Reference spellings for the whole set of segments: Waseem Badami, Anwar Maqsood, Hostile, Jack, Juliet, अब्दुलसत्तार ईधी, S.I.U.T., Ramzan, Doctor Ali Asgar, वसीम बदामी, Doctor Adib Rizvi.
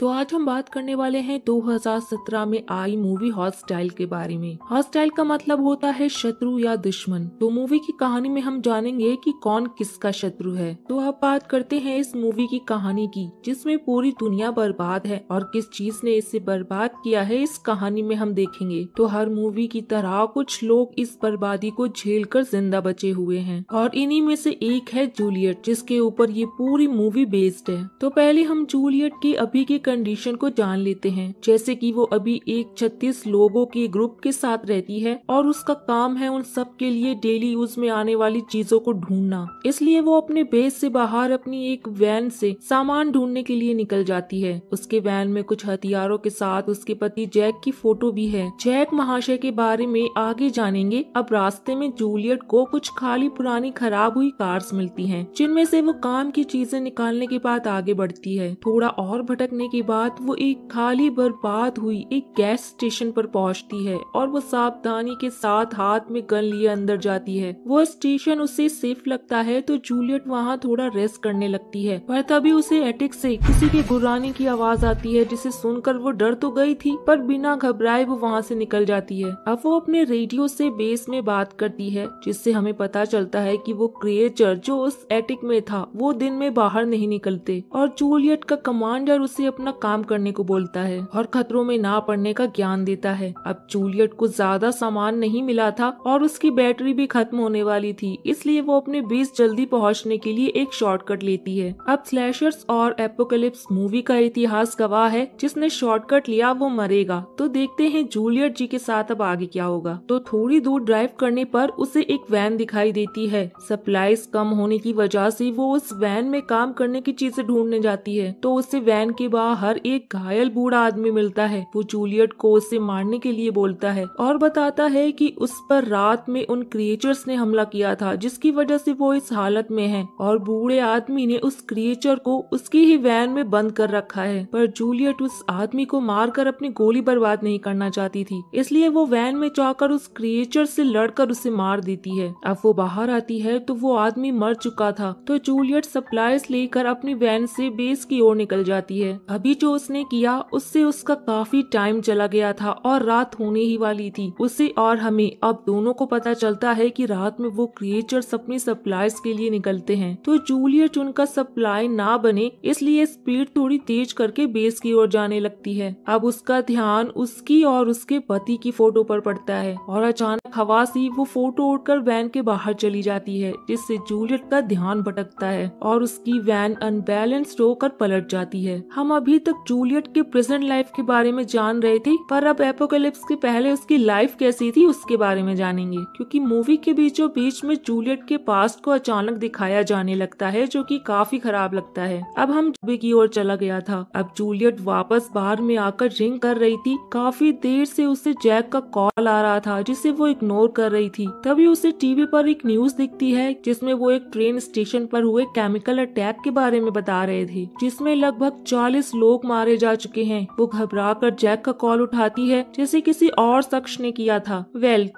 तो आज हम बात करने वाले हैं 2017 में आई मूवी हॉस्टाइल के बारे में। हॉस्टाइल का मतलब होता है शत्रु या दुश्मन। तो मूवी की कहानी में हम जानेंगे कि कौन किसका शत्रु है। तो अब बात करते हैं इस मूवी की कहानी की, जिसमें पूरी दुनिया बर्बाद है और किस चीज ने इसे बर्बाद किया है इस कहानी में हम देखेंगे। तो हर मूवी की तरह कुछ लोग इस बर्बादी को झेल कर जिंदा बचे हुए है और इन्हीं में से एक है जूलियट, जिसके ऊपर ये पूरी मूवी बेस्ड है। तो पहले हम जूलियट की अभी की कंडीशन को जान लेते हैं, जैसे कि वो अभी एक 36 लोगों के ग्रुप के साथ रहती है और उसका काम है उन सब के लिए डेली यूज में आने वाली चीजों को ढूंढना। इसलिए वो अपने बेस से बाहर अपनी एक वैन से सामान ढूंढने के लिए निकल जाती है। उसके वैन में कुछ हथियारों के साथ उसके पति जैक की फोटो भी है। जैक महाशय के बारे में आगे जानेंगे। अब रास्ते में जूलियट को कुछ खाली पुरानी खराब हुई कार्स मिलती है, जिनमें से वो काम की चीजें निकालने के बाद आगे बढ़ती है। थोड़ा और भटकने के बाद वो एक खाली बर्बाद हुई एक गैस स्टेशन पर पहुंचती है और वो सावधानी के साथ हाथ में गन लिए अंदर जाती है। वो स्टेशन उसे सेफ लगता है तो जूलियट वहां थोड़ा रेस्ट करने लगती है, पर तभी उसे एटिक से किसी के गुर्राने की आवाज आती है, जिसे सुनकर वो डर तो गई थी पर बिना घबराए वो वहां से निकल जाती है। अब वो अपने रेडियो से बेस में बात करती है, जिससे हमें पता चलता है कि वो क्रिएचर जो उस एटिक में था वो दिन में बाहर नहीं निकलते और जूलियट का कमांडर उसे अपना काम करने को बोलता है और खतरों में ना पड़ने का ज्ञान देता है। अब जूलियट को ज्यादा सामान नहीं मिला था और उसकी बैटरी भी खत्म होने वाली थी, इसलिए वो अपने बेस जल्दी पहुंचने के लिए एक शॉर्टकट लेती है। अब स्लैशर्स और एपोकलिप्स मूवी का इतिहास गवाह है, जिसने शॉर्टकट लिया वो मरेगा। तो देखते हैं जूलियट जी के साथ अब आगे क्या होगा। तो थोड़ी दूर ड्राइव करने पर उसे एक वैन दिखाई देती है। सप्लाईज कम होने की वजह से वो उस वैन में काम करने की चीजें ढूंढने जाती है। तो उसे वैन के बाहर एक घायल बूढ़ा आदमी मिलता है। वो जूलियट को उसे मारने के लिए बोलता है और बताता है कि उस पर रात में उन क्रिएचर्स ने हमला किया था, जिसकी वजह से वो इस हालत में है और बूढ़े आदमी ने उस क्रिएचर को उसकी ही वैन में बंद कर रखा है। पर जूलियट उस आदमी को मारकर अपनी गोली बर्बाद नहीं करना चाहती थी, इसलिए वो वैन में जाकर उस क्रिएचर से लड़कर उसे मार देती है। अब वो बाहर आती है तो वो आदमी मर चुका था। तो जूलियट सप्लाईज लेकर अपनी वैन से बेस की ओर निकल जाती है। अभी जो उसने किया उससे उसका काफी टाइम चला गया था और रात होने ही वाली थी। उसे और हमें अब दोनों को पता चलता है कि रात में वो क्रिएचर्स अपनी सप्लाईज के लिए निकलते हैं। तो जूलियट उनका सप्लाई ना बने इसलिए स्पीड थोड़ी तेज करके बेस की ओर जाने लगती है। अब उसका ध्यान उसकी और उसके पति की फोटो पर पड़ता है और अचानक हवा से वो फोटो उठकर वैन के बाहर चली जाती है, जिससे जूलियट का ध्यान भटकता है और उसकी वैन अनबैलेंस्ड होकर पलट जाती है। हम अभी तक जूलियट के प्रेजेंट लाइफ के बारे में जान रहे थे, पर अब एपोकलिप्स के पहले उसकी लाइफ कैसी थी उसके बारे में जानेंगे, क्योंकि मूवी के बीचों बीच में जूलियट के पास्ट को अचानक दिखाया जाने लगता है, जो कि काफी खराब लगता है। अब हम जूबे की ओर चला गया था। अब जूलियट वापस बाहर में आकर ड्रिंक कर रही थी। काफी देर से उसे जैक का कॉल आ रहा था, जिसे वो इग्नोर कर रही थी। तभी उसे टीवी पर एक न्यूज दिखती है, जिसमें वो एक ट्रेन स्टेशन पर हुए केमिकल अटैक के बारे में बता रहे थे, जिसमें लगभग 40 लोग मारे जा चुके हैं। वो घबराकर जैक का कॉल उठाती है, जैसे किसी और शख्स ने किया था।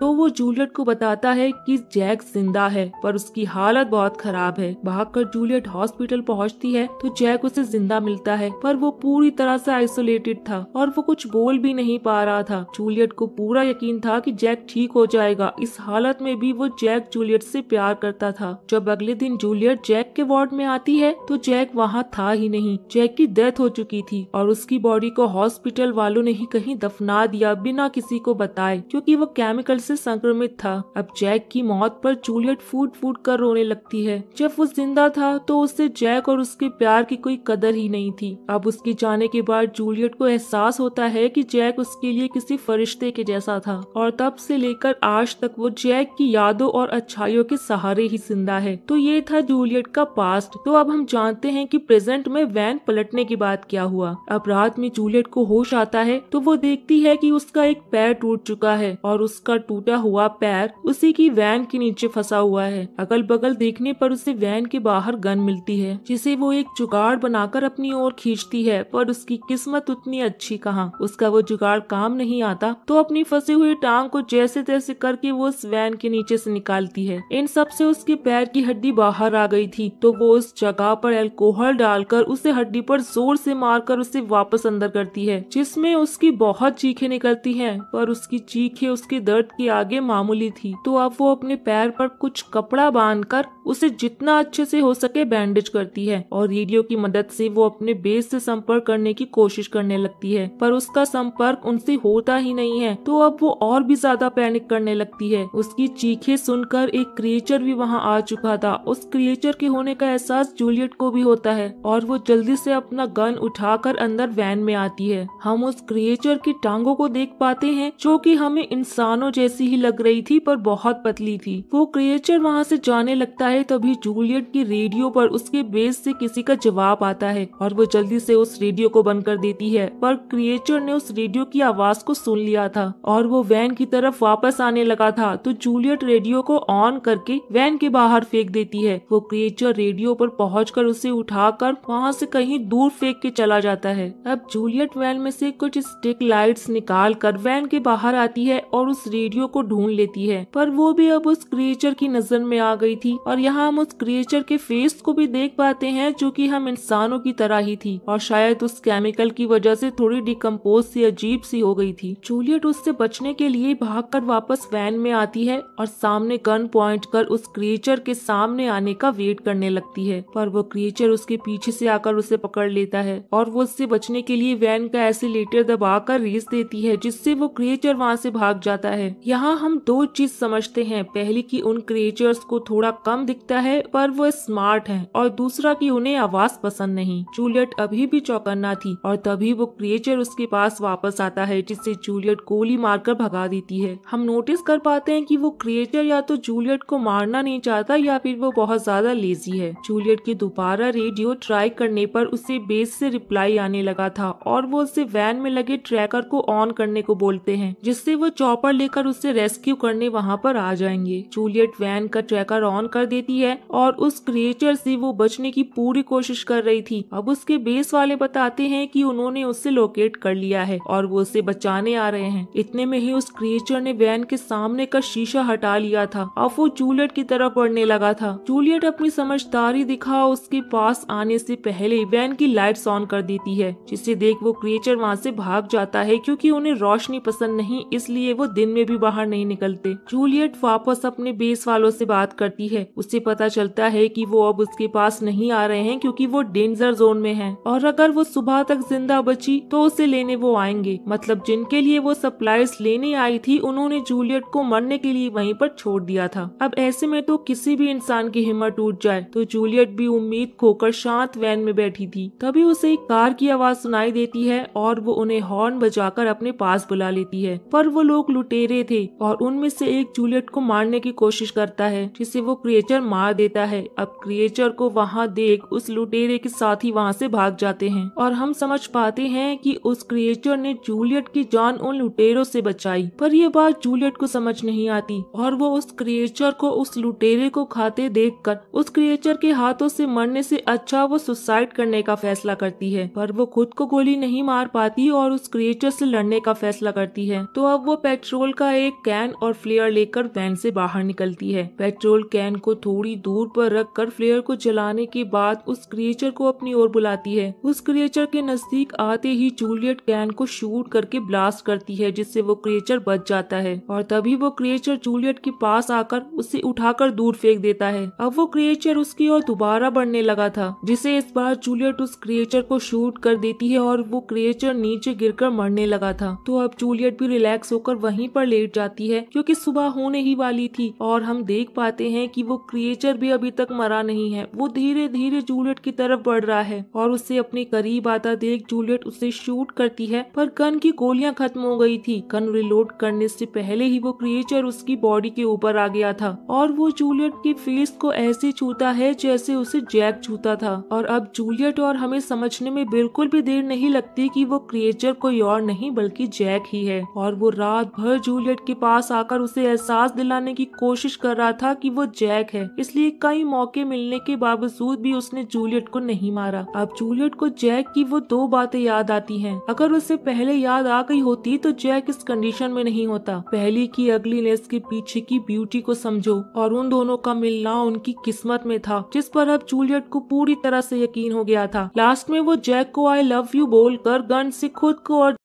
तो वो जूलियट को बताता है कि जैक जिंदा है पर उसकी हालत बहुत खराब है। भागकर जूलियट हॉस्पिटल पहुंचती है तो जैक उसे जिंदा मिलता है, पर वो पूरी तरह से आइसोलेटेड था और वो कुछ बोल भी नहीं पा रहा था। जूलियट को पूरा यकीन था कि जैक ठीक हो जाएगा। इस हालत में भी वो जैक जूलियट से प्यार करता था। जब अगले दिन जूलियट जैक के वार्ड में आती है तो जैक वहाँ था ही नहीं। जैक की डेथ हो चुकी थी और उसकी बॉडी को हॉस्पिटल वालों ने ही कहीं दफना दिया बिना किसी को बताए, क्योंकि वो केमिकल से संक्रमित था। अब जैक की मौत पर जूलियट फूट फूट कर रोने लगती है। जब वो जिंदा था तो उससे जैक और उसके प्यार की कोई कदर ही नहीं थी। अब उसके जाने के बाद जूलियट को एहसास होता है कि जैक उसके लिए किसी फरिश्ते के जैसा था और तब से लेकर आज तक वो जैक की यादों और अच्छाइयों के सहारे ही जिंदा है। तो ये था जूलियट का पास्ट। तो अब हम जानते हैं कि प्रेजेंट में वैन पलटने के बाद क्या हुआ। अब रात में जूलियट को होश आता है तो वो देखती है कि उसका एक पैर टूट चुका है और उसका टूटा हुआ पैर उसी की वैन के नीचे फंसा हुआ है। अगल बगल देखने पर उसे वैन के बाहर गन मिलती है, जिसे वो एक जुगाड़ बनाकर अपनी ओर खींचती है, पर उसकी किस्मत उतनी अच्छी कहाँ। उसका वो जुगाड़ काम नहीं आता तो अपनी फंसी हुई टांग को जैसे तैसे करके वो उस वैन के नीचे से निकालती है। इन सब से उसके पैर की हड्डी बाहर आ गई थी, तो वो उस जगह पर अल्कोहल डालकर उसे हड्डी पर जोर से मार मारकर उसे वापस अंदर करती है, जिसमें उसकी बहुत चीखें निकलती हैं, पर उसकी चीखें उसके दर्द के आगे मामूली थी। तो अब वो अपने पैर पर कुछ कपड़ा बांधकर उसे जितना अच्छे से हो सके बैंडेज करती है और रेडियो की मदद से वो अपने बेस से संपर्क करने की कोशिश करने लगती है, पर उसका संपर्क उनसे होता ही नहीं है। तो अब वो और भी ज्यादा पैनिक करने लगती है। उसकी चीखें सुनकर एक क्रिएचर भी वहाँ आ चुका था। उस क्रिएचर के होने का एहसास जूलियट को भी होता है और वो जल्दी से अपना गन उठाकर अंदर वैन में आती है। हम उस क्रिएचर की टांगों को देख पाते हैं जो कि हमें इंसानों जैसी ही लग रही थी पर बहुत पतली थी। वो क्रिएचर वहाँ से जाने लगता है, तभी जूलियट की रेडियो पर उसके बेस से किसी का जवाब आता है और वो जल्दी से उस रेडियो को बंद कर देती है, पर क्रिएचर ने उस रेडियो की आवाज को सुन लिया था और वो वैन की तरफ वापस आने लगा था। तो जूलियट रेडियो को ऑन करके वैन के बाहर फेंक देती है। वो क्रिएचर रेडियो पर पहुंचकर उसे उठाकर वहां से कहीं दूर फेंक के चला जाता है। अब जूलियट वैन में से कुछ स्टिक लाइट्स निकालकर वैन के बाहर आती है और उस रेडियो को ढूंढ लेती है, पर वो भी अब उस क्रिएचर की नजर में आ गई थी। और यहाँ हम उस क्रिएचर के फेस को भी देख पाते हैं जो कि हम इंसानों की तरह ही थी और शायद उस केमिकल की वजह से थोड़ी डिकम्पोज सी अजीब सी हो गई थी। जूलियट उससे बचने के लिए भागकर वापस वैन में आती है और सामने गन पॉइंट कर उस क्रिएचर के सामने आने का वेट करने लगती है, पर वो क्रिएचर उसके पीछे से आकर उसे पकड़ लेता है और वो उससे बचने के लिए वैन का एक्सीलेटर दबाकर रेस देती है, जिससे वो क्रिएचर वहाँ से भाग जाता है। यहाँ हम दो चीज समझते हैं, पहली कि उन क्रिएचर्स को थोड़ा कम दिखता है पर वो स्मार्ट हैं, और दूसरा कि उन्हें आवाज पसंद नहीं। जूलियट अभी भी चौकन्ना थी और तभी वो क्रिएचर उसके पास वापस आता है, जिससे जूलियट गोली मारकर भगा देती है। हम नोटिस कर पाते हैं कि वो क्रिएचर या तो जूलियट को मारना नहीं चाहता या फिर वो बहुत ज्यादा लेजी है। जूलियट की दोबारा रेडियो ट्राई करने पर उसे बेस से रिप्लाई आने लगा था और वो उसे वैन में लगे ट्रैकर को ऑन करने को बोलते हैं, जिससे वो चॉपर लेकर उसे रेस्क्यू करने वहाँ पर आ जाएंगे। जूलियट वैन का ट्रैकर ऑन कर देती है और उस क्रिएचर से वो बचने की पूरी कोशिश कर रही थी। अब उसके बेस वाले बताते हैं कि उन्होंने उससे लोकेट कर लिया है और वो उसे बचाने आ रहे हैं। इतने में ही उस क्रिएचर ने वैन के सामने का शीशा हटा लिया था। अब वो जूलियट की तरफ बढ़ने लगा था। जूलियट अपनी समझदारी दिखा उसके पास आने से पहले वैन की लाइट्स ऑन कर देती है, जिसे देख वो क्रिएचर वहाँ से भाग जाता है क्योंकि उन्हें रोशनी पसंद नहीं, इसलिए वो दिन में भी बाहर नहीं निकलते। जूलियट वापस अपने बेस वालों से बात करती है। उसे पता चलता है कि वो अब उसके पास नहीं आ रहे हैं क्योंकि वो डेंजर जोन में है और अगर वो सुबह तक जिंदा बची तो उसे लेने वो आएंगे। मतलब जिनके लिए वो सप्लाईज लेने आई थी उन्होंने जूलियट को मरने के लिए वहीं पर छोड़ दिया था। अब ऐसे में तो किसी भी इंसान की हिम्मत टूट जाए। तो जूलियट भी उम्मीद खोकर शांत वैन में बैठी थी, तभी उसे एक कार की आवाज सुनाई देती है और वो उन्हें हॉर्न बजाकर अपने पास बुला लेती है, पर वो लोग लुटेरे थे और उनमें से एक जूलियट को मारने की कोशिश करता है, जिसे वो क्रिएचर मार देता है। अब क्रिएचर को वहाँ देख उस लुटेरे के साथ ही वहाँ से भाग जाते हैं और हम समझ पाते हैं कि उस क्रिएचर ने जूलियट की जान उन लुटेरों से बचाई, पर यह बात जूलियट को समझ नहीं आती और वो उस क्रिएचर को उस लुटेरे को खाते देखकर उस क्रिएचर के हाथों से मरने से अच्छा वो सुसाइड करने का फैसला करती है, पर वो खुद को गोली नहीं मार पाती और उस क्रिएचर से लड़ने का फैसला करती है। तो अब वो पेट्रोल का एक कैन और फ्लेयर लेकर वैन से बाहर निकलती है। पेट्रोल कैन को थोड़ी दूर पर रखकर फ्लेयर को जलाने के बाद उस क्रिएचर को अपनी ओर बुलाती है। उस क्रिएचर के नजदीक आते ही जूलियट कैन को शूट करके ब्लास्ट करती है, जिससे वो क्रिएचर बच जाता है और तभी वो क्रिएचर जूलियट के पास आकर उसे उठाकर दूर फेंक देता है। अब वो क्रिएचर उसकी ओर दोबारा बढ़ने लगा था, जिसे इस बार जूलियट उस क्रिएचर को शूट कर देती है और वो क्रिएचर नीचे गिरकर मरने लगा था। तो अब जूलियट भी रिलैक्स होकर वहीं पर लेट जाती है क्योंकि सुबह होने ही वाली थी और हम देख पाते हैं कि वो क्रिएचर भी अभी तक मरा नहीं है। वो धीरे धीरे जूलियट की तरफ बढ़ रहा है और उसे अपने करीब आता देख जूलियट उसे शूट करती है, पर गन की गोलियां खत्म हो गई थी। गन रिलोड करने से पहले ही वो क्रिएचर उसकी बॉडी के ऊपर आ गया था और वो जूलियट के फेस को ऐसे छूता है जैसे उसे जैक छूता था। और अब जूलियट और हमें समझने में बिल्कुल भी देर नहीं लगती कि वो क्रिएचर कोई और नहीं बल्कि जैक ही है। और वो रात भर जूलियट के पास आकर उसे एहसास दिलाने की कोशिश कर रहा था कि वो जैक है, इसलिए कई मौके मिलने के बावजूद भी उसने जूलियट को नहीं मारा। अब जूलियट को जैक की वो दो बातें याद आती हैं। अगर उसे पहले याद आ गई होती तो जैक इस कंडीशन में नहीं होता। पहली की अगलीनेस के पीछे की ब्यूटी को समझो और उन दोनों का मिलना उनकी किस्मत में था, जिस पर अब जूलियट को पूरी तरह से यकीन हो गया था। लास्ट में वो जैक को आई लव यू बोलकर गन से खुद को और